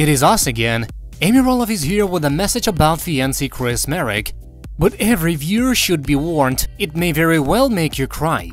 It is us again. Amy Roloff is here with a message about fiancé Chris Marek. But every viewer should be warned, it may very well make you cry.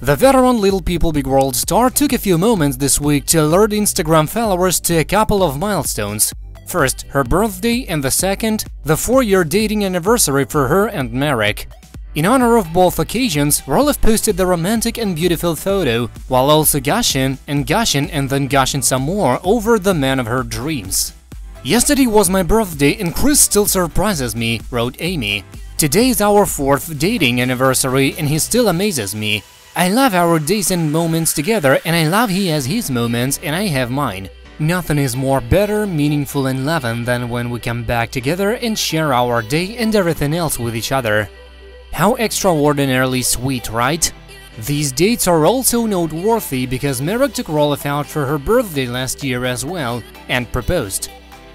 The veteran Little People Big World star took a few moments this week to alert Instagram followers to a couple of milestones. First, her birthday, and the second, the 4-year dating anniversary for her and Marek. In honor of both occasions, Roloff posted the romantic and beautiful photo, while also gushing and then gushing some more over the man of her dreams. "Yesterday was my birthday and Chris still surprises me," wrote Amy. "Today is our 4th dating anniversary and he still amazes me. I love our days and moments together, and I love he has his moments and I have mine. Nothing is more better, meaningful and loving than when we come back together and share our day and everything else with each other." How extraordinarily sweet, right? These dates are also noteworthy because Marek took Roloff out for her birthday last year as well and proposed.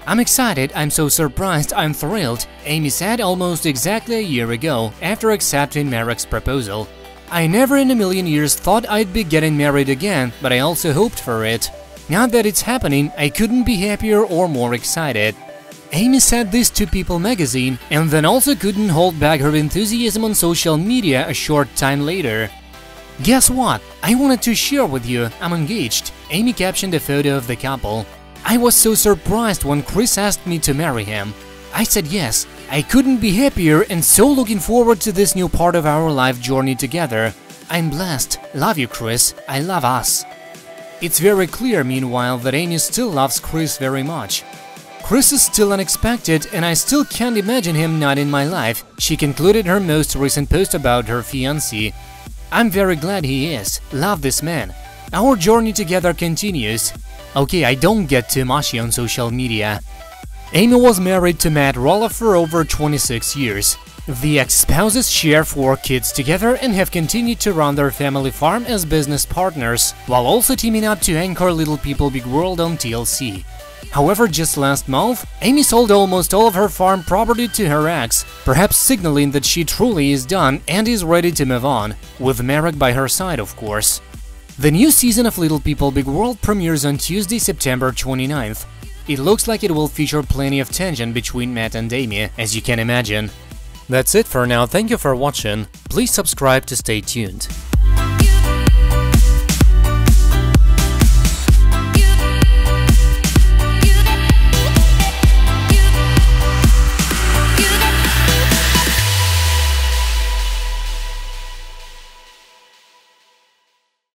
"I'm excited, I'm so surprised, I'm thrilled," Amy said almost exactly a year ago after accepting Marek's proposal. "I never in a million years thought I'd be getting married again, but I also hoped for it. Now that it's happening, I couldn't be happier or more excited." Amy said this to People Magazine and then also couldn't hold back her enthusiasm on social media a short time later. "Guess what? I wanted to share with you, I'm engaged," Amy captioned a photo of the couple. "I was so surprised when Chris asked me to marry him. I said yes. I couldn't be happier and so looking forward to this new part of our life journey together. I'm blessed. Love you, Chris. I love us." It's very clear, meanwhile, that Amy still loves Chris very much. "Chris is still unexpected and I still can't imagine him not in my life," she concluded her most recent post about her fiancé. "I'm very glad he is. Love this man. Our journey together continues. Okay, I don't get too mushy on social media." Amy was married to Matt Roloff for over 26 years. The ex-spouses share 4 kids together and have continued to run their family farm as business partners, while also teaming up to anchor Little People Big World on TLC. However, just last month, Amy sold almost all of her farm property to her ex, perhaps signaling that she truly is done and is ready to move on, with Marek by her side, of course. The new season of Little People Big World premieres on Tuesday, September 29th. It looks like it will feature plenty of tension between Matt and Amy, as you can imagine. That's it for now, thank you for watching, please subscribe to stay tuned.